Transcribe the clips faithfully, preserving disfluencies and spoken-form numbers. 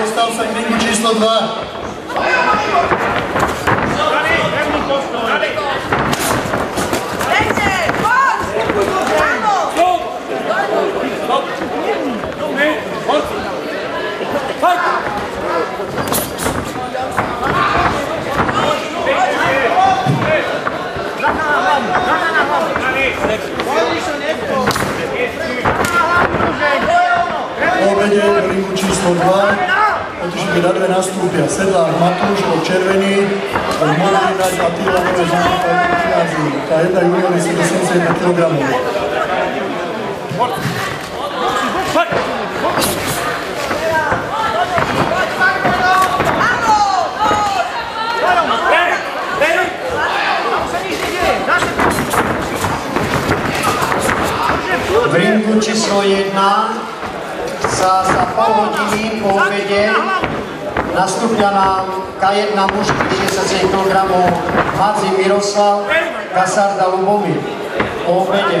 Dostal jsem knihu číslo dva. Obede rimu číslo dva, otišli na dve nastúpia Sedlák Matouš od Červený, od Modrina a Týla Novežná od Fiazí. Tá jedna junior je sedemdesiatjeden kilogramov. V ringu číslo jedna za pol hodiny po obede nastupňa nám ká jedna muž šesťdesiatsedem kilogramov Hadzi Miroslav, Kasarda Lubomir po obede.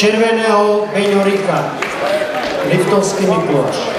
Červeného Beňorika, Liptovský Mikuláš.